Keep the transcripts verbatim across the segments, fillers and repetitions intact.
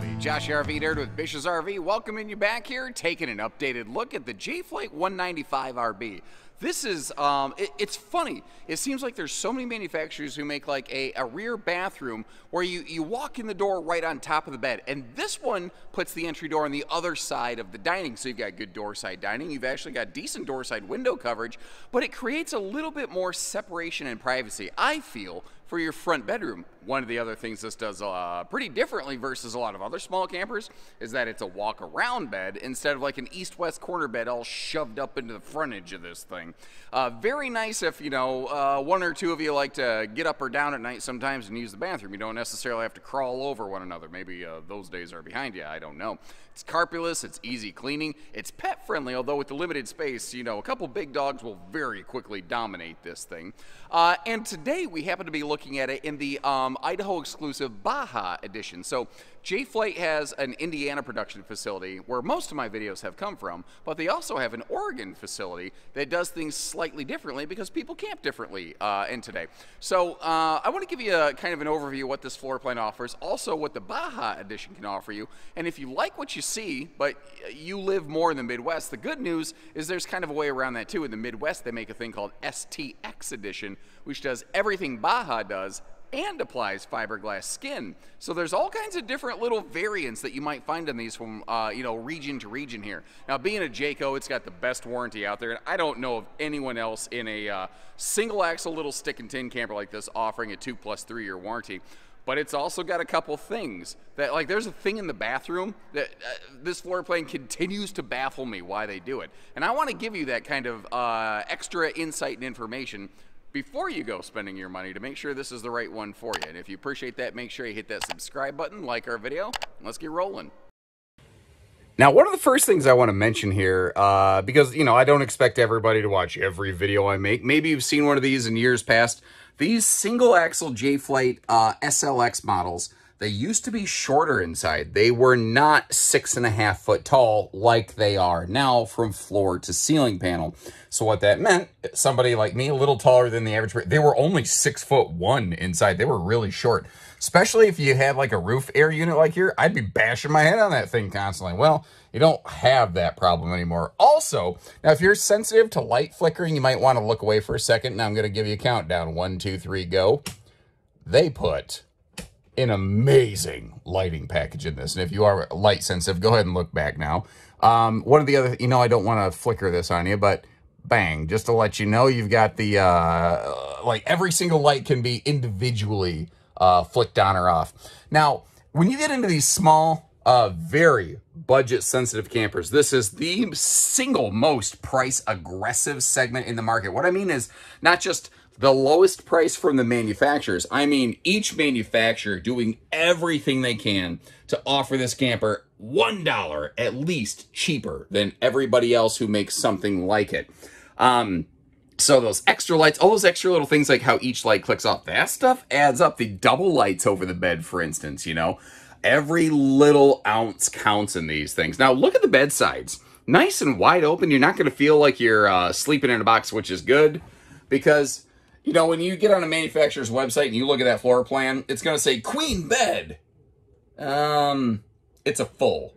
everybody. Josh the R V Nerd with Bish's R V, welcoming you back here, taking an updated look at the Jay Flight one ninety-five R B. This is, um, it, it's funny. It seems like there's so many manufacturers who make like a, a rear bathroom where you, you walk in the door right on top of the bed. And this one puts the entry door on the other side of the dining. So you've got good door side dining. You've actually got decent door side window coverage, but it creates a little bit more separation and privacy, I feel, for your front bedroom. One of the other things this does uh, pretty differently versus a lot of other small campers is that it's a walk around bed instead of like an east-west corner bed all shoved up into the frontage of this thing. Uh, very nice if, you know, uh, one or two of you like to get up or down at night sometimes and use the bathroom. You don't necessarily have to crawl over one another. Maybe uh, those days are behind you, I don't know. It's carpetless, it's easy cleaning, it's pet friendly, although with the limited space, you know, a couple big dogs will very quickly dominate this thing. Uh, and today we happen to be looking Looking at it in the um, Idaho exclusive Baja edition. So Jay Flight has an Indiana production facility where most of my videos have come from, but they also have an Oregon facility that does things slightly differently because people camp differently uh, in today. So uh, I want to give you a kind of an overview of what this floor plan offers, also what the Baja edition can offer you. And if you like what you see, but you live more in the Midwest, the good news is there's kind of a way around that too. In the Midwest, they make a thing called S T X edition, which does everything Baja does and applies fiberglass skin. So there's all kinds of different little variants that you might find in these from, uh, you know, region to region here. Now, being a Jayco, it's got the best warranty out there, and I don't know of anyone else in a uh, single axle little stick and tin camper like this offering a two plus three year warranty. But it's also got a couple things that, like, there's a thing in the bathroom that uh, this floor plan continues to baffle me why they do it. And I want to give you that kind of uh, extra insight and information before you go spending your money to make sure this is the right one for you. And if you appreciate that, make sure you hit that subscribe button, like our video, and let's get rolling. Now, one of the first things I want to mention here, uh, because, you know, I don't expect everybody to watch every video I make. Maybe you've seen one of these in years past. These single axle Jay Flight uh, S L X models, they used to be shorter inside. They were not six and a half foot tall like they are now from floor to ceiling panel. So what that meant, somebody like me, a little taller than the average, they were only six foot one inside. They were really short, especially if you had like a roof air unit like here. I'd be bashing my head on that thing constantly. Well, you don't have that problem anymore. Also, now if you're sensitive to light flickering, you might want to look away for a second. Now I'm going to give you a countdown. One, two, three, go. They put an amazing lighting package in this. And if you are light sensitive, go ahead and look back now. Um, one of the other, you know, I don't want to flicker this on you, but bang, just to let you know, you've got the, uh, like every single light can be individually uh, flicked on or off. Now, when you get into these small, uh, very budget sensitive campers, this is the single most price aggressive segment in the market. What I mean is not just the lowest price from the manufacturers. I mean, each manufacturer doing everything they can to offer this camper one dollar at least cheaper than everybody else who makes something like it. Um, so those extra lights, all those extra little things like how each light clicks off, that stuff adds up. The double lights over the bed, for instance, you know, every little ounce counts in these things. Now look at the bed sides, nice and wide open. You're not gonna feel like you're uh, sleeping in a box, which is good because, you know, when you get on a manufacturer's website and you look at that floor plan, it's going to say queen bed. Um, it's a full.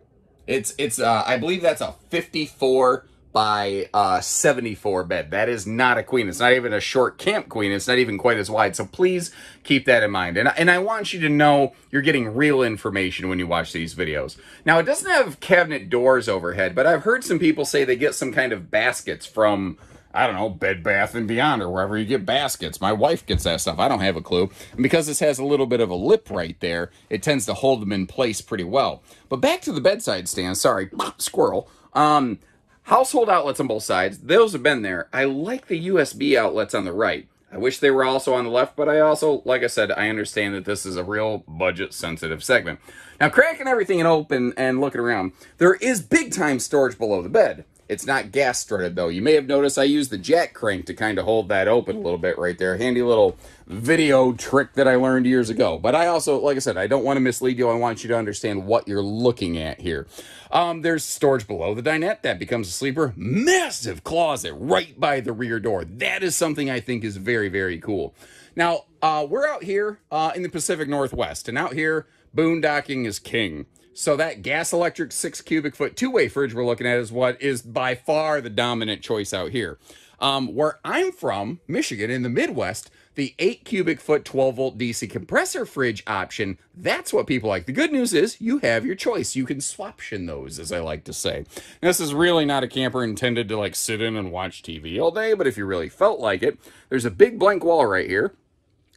It's, it's uh, I believe that's a fifty-four by seventy-four bed. That is not a queen. It's not even a short camp queen. It's not even quite as wide. So please keep that in mind. And, and I want you to know you're getting real information when you watch these videos. Now, it doesn't have cabinet doors overhead, but I've heard some people say they get some kind of baskets from, I don't know, Bed Bath and Beyond or wherever you get baskets. My wife gets that stuff. I don't have a clue. And because this has a little bit of a lip right there, it tends to hold them in place pretty well. But back to the bedside stand. Sorry, squirrel. Um, household outlets on both sides. Those have been there. I like the U S B outlets on the right. I wish they were also on the left, but I also, like I said, I understand that this is a real budget-sensitive segment. Now, cracking everything open and looking around, there is big-time storage below the bed. It's not gas started, though. You may have noticed I used the jack crank to kind of hold that open a little bit right there. Handy little video trick that I learned years ago. But I also, like I said, I don't want to mislead you. I want you to understand what you're looking at here. Um, there's storage below the dinette. That becomes a sleeper. Massive closet right by the rear door. That is something I think is very, very cool. Now, uh, we're out here uh, in the Pacific Northwest. And out here, boondocking is king. So that gas electric six cubic foot two-way fridge we're looking at is what is by far the dominant choice out here. Um, where I'm from, Michigan, in the Midwest, the eight cubic foot twelve volt D C compressor fridge option, that's what people like. The good news is you have your choice. You can swaption those, as I like to say. Now, this is really not a camper intended to like sit in and watch T V all day, but if you really felt like it, there's a big blank wall right here.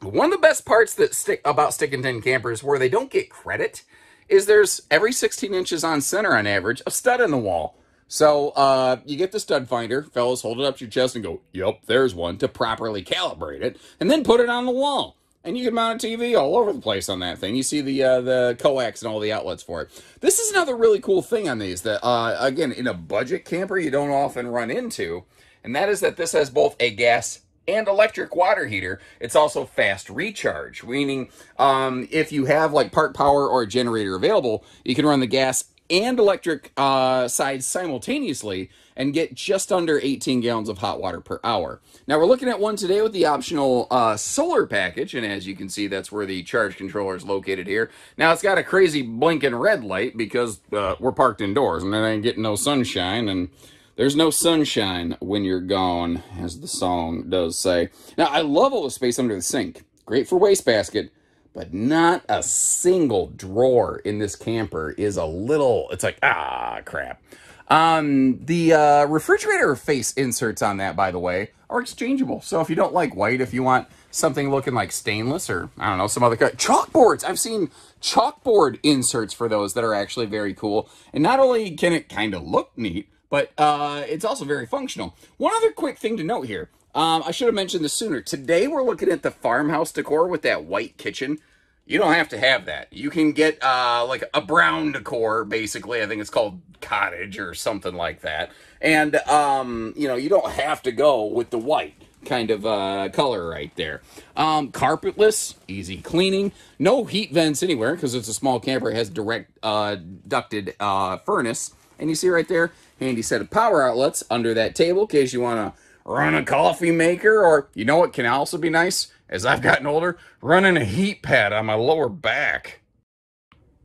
One of the best parts that stick about stick and tin campers where they don't get credit is there's every sixteen inches on center on average a stud in the wall. So uh, you get the stud finder, fellas, hold it up to your chest and go, yep, there's one, to properly calibrate it, and then put it on the wall. And you can mount a T V all over the place on that thing. You see the uh, the coax and all the outlets for it. This is another really cool thing on these that, uh, again, in a budget camper you don't often run into, and that is that this has both a gas and electric water heater. It's also fast recharge, meaning um, if you have like part power or a generator available, you can run the gas and electric uh, sides simultaneously and get just under eighteen gallons of hot water per hour. Now we're looking at one today with the optional uh, solar package, and as you can see, that's where the charge controller is located here. Now it's got a crazy blinking red light because uh, we're parked indoors and then I ain't getting no sunshine, and there's no sunshine when you're gone, as the song does say. Now, I love all the space under the sink. Great for wastebasket, but not a single drawer in this camper is a little, it's like, ah, crap. Um, the uh, refrigerator face inserts on that, by the way, are exchangeable. So if you don't like white, if you want something looking like stainless or, I don't know, some other cut. Chalkboards! I've seen chalkboard inserts for those that are actually very cool. And not only can it kind of look neat, but uh, it's also very functional. One other quick thing to note here. Um, I should have mentioned this sooner. Today, we're looking at the farmhouse decor with that white kitchen. You don't have to have that. You can get uh, like a brown decor, basically. I think it's called cottage or something like that. And, um, you know, you don't have to go with the white kind of uh, color right there. Um, carpetless, easy cleaning, no heat vents anywhere because it's a small camper. It has direct uh, ducted uh, furnace. And you see right there, handy set of power outlets under that table in case you want to run a coffee maker, or you know what can also be nice, as I've gotten older, running a heat pad on my lower back.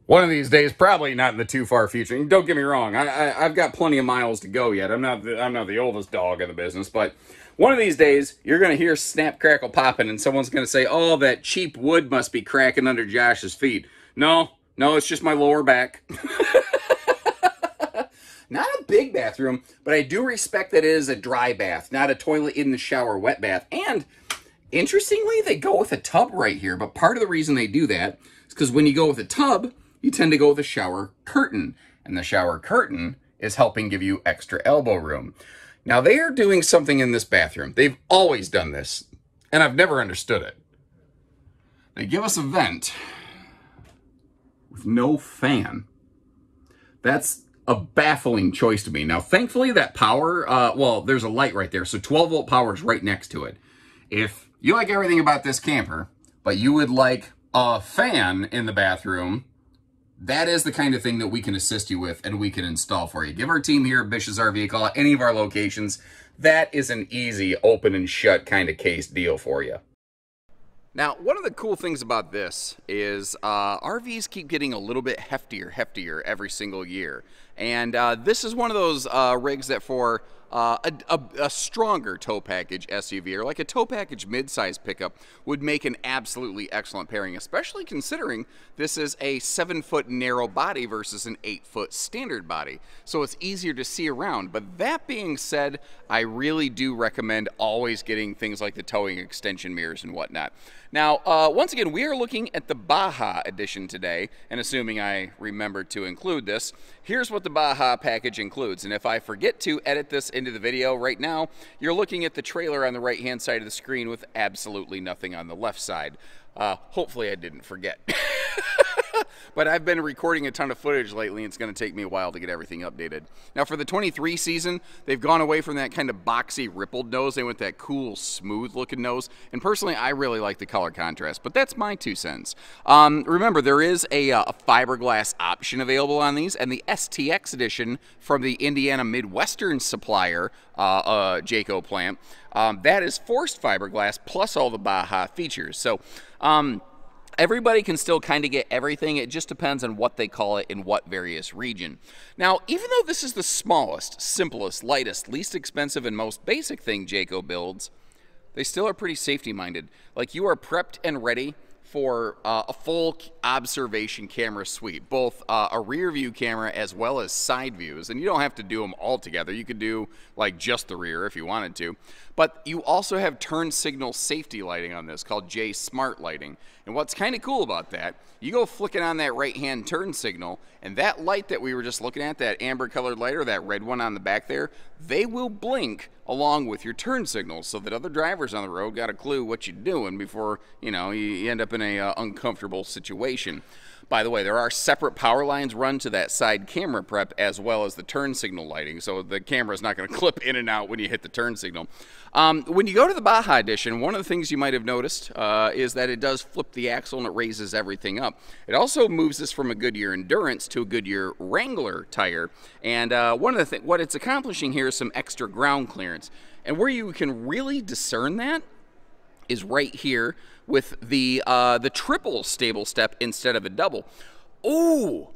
One of these days, probably not in the too far future. And don't get me wrong, I, I, I've got plenty of miles to go yet. I'm not, the, I'm not the oldest dog in the business, but one of these days, you're going to hear snap, crackle, popping, and someone's going to say, oh, that cheap wood must be cracking under Josh's feet. No, no, it's just my lower back. Not a big bathroom, but I do respect that it is a dry bath, not a toilet in the shower wet bath. And interestingly, they go with a tub right here, but part of the reason they do that is because when you go with a tub, you tend to go with a shower curtain, and the shower curtain is helping give you extra elbow room. Now, they are doing something in this bathroom. They've always done this, and I've never understood it. They give us a vent with no fan. That's a baffling choice to me. Now, thankfully, that power, uh, well, there's a light right there, so twelve volt power is right next to it. If you like everything about this camper, but you would like a fan in the bathroom, that is the kind of thing that we can assist you with and we can install for you. Give our team here at Bish's R V a call at any of our locations. That is an easy open and shut kind of case deal for you. Now, one of the cool things about this is uh, R Vs keep getting a little bit heftier, heftier every single year. And uh, this is one of those uh, rigs that for uh, a, a, a stronger tow package S U V or like a tow package midsize pickup would make an absolutely excellent pairing, especially considering this is a seven foot narrow body versus an eight foot standard body. So it's easier to see around. But that being said, I really do recommend always getting things like the towing extension mirrors and whatnot. Now, uh, once again, we are looking at the Baja edition today, and assuming I remember to include this, here's what the Baja package includes. And if I forget to edit this into the video right now, you're looking at the trailer on the right-hand side of the screen with absolutely nothing on the left side. Uh, hopefully I didn't forget. But I've been recording a ton of footage lately, and it's going to take me a while to get everything updated. Now, for the twenty-three season, they've gone away from that kind of boxy, rippled nose. They went that cool, smooth-looking nose. And personally, I really like the color contrast, but that's my two cents. Um, remember, there is a, uh, a fiberglass option available on these, and the S T X edition from the Indiana Midwestern supplier, uh, uh, Jayco plant, um, that is forced fiberglass plus all the Baja features. So, um... Everybody can still kind of get everything. It just depends on what they call it in what various region. Now, even though this is the smallest, simplest, lightest, least expensive, and most basic thing Jayco builds, they still are pretty safety-minded. Like, you are prepped and ready for uh, a full observation camera suite, both uh, a rear view camera as well as side views. And you don't have to do them all together. You could do like just the rear if you wanted to. But you also have turn signal safety lighting on this called Jay Smart Lighting. And what's kind of cool about that, you go flicking on that right-hand turn signal, and that light that we were just looking at, that amber colored light or that red one on the back there, they will blink along with your turn signals so that other drivers on the road got a clue what you're doing before, you know, you end up in a uh, uncomfortable situation. By the way, there are separate power lines run to that side camera prep as well as the turn signal lighting, so the camera is not going to clip in and out when you hit the turn signal. Um, when you go to the Baja edition, one of the things you might have noticed uh, is that it does flip the axle and it raises everything up. It also moves this from a Goodyear Endurance to a Goodyear Wrangler tire, and uh, one of the th what it's accomplishing here is some extra ground clearance. And where you can really discern that is right here with the uh, the triple stable step instead of a double. Oh,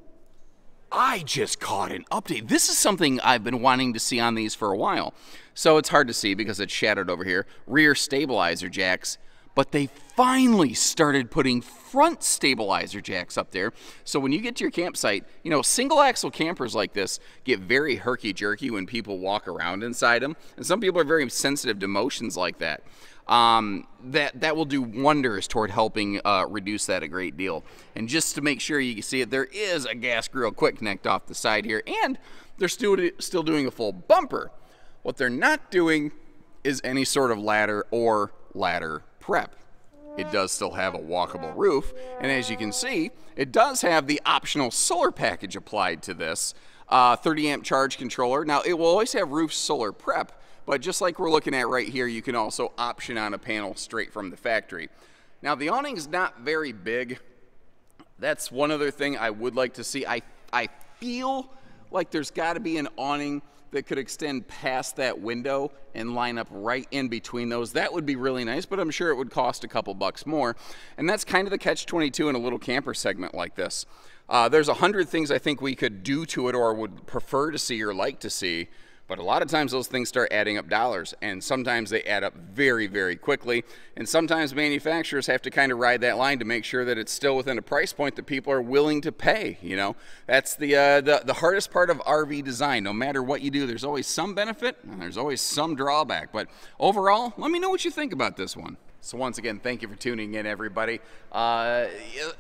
I just caught an update. This is something I've been wanting to see on these for a while. So it's hard to see because it's shadowed over here. Rear stabilizer jacks. But they finally started putting front stabilizer jacks up there. So when you get to your campsite, you know, single axle campers like this get very herky-jerky when people walk around inside them. And some people are very sensitive to motions like that. Um, that, that will do wonders toward helping uh, reduce that a great deal. And just to make sure you can see it, there is a gas grill quick connect off the side here. And they're still, still doing a full bumper. What they're not doing is any sort of ladder or ladder prep. It does still have a walkable roof, and as you can see, it does have the optional solar package applied to this uh, thirty amp charge controller. Now, it will always have roof solar prep, but just like we're looking at right here, you can also option on a panel straight from the factory. Now, the awning's not very big. That's one other thing I would like to see. I, I feel like there's got to be an awning that could extend past that window and line up right in between those. That would be really nice, but I'm sure it would cost a couple bucks more. And that's kind of the catch twenty-two in a little camper segment like this. Uh, there's a hundred things I think we could do to it or would prefer to see or like to see, but a lot of times those things start adding up dollars, and sometimes they add up very, very quickly. And sometimes manufacturers have to kind of ride that line to make sure that it's still within a price point that people are willing to pay, you know. That's the, uh, the, the hardest part of R V design. No matter what you do, there's always some benefit and there's always some drawback. But overall, let me know what you think about this one. So once again, thank you for tuning in, everybody. Uh,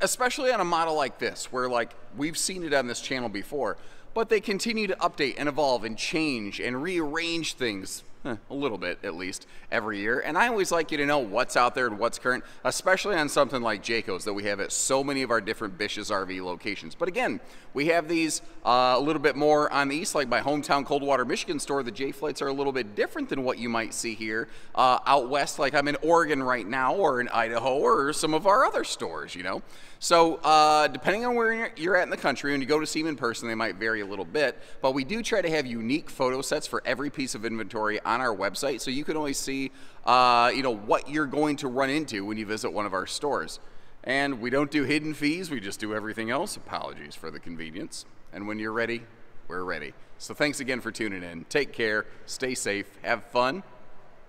especially on a model like this, where like we've seen it on this channel before, but they continue to update and evolve and change and rearrange things, eh, a little bit at least, every year. And I always like you to know what's out there and what's current, especially on something like Jayco's that we have at so many of our different Bish's R V locations. But again, we have these uh, a little bit more on the east, like my hometown Coldwater, Michigan store. The Jay Flights are a little bit different than what you might see here uh, out west, like I'm in Oregon right now, or in Idaho, or some of our other stores, you know. So uh, depending on where you're at in the country, when you go to see them in person, they might vary a little bit, but we do try to have unique photo sets for every piece of inventory on our website, so you can always see uh, you know, what you're going to run into when you visit one of our stores. And we don't do hidden fees, we just do everything else. Apologies for the convenience. And when you're ready, we're ready. So thanks again for tuning in. Take care, stay safe, have fun,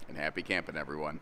and happy camping, everyone.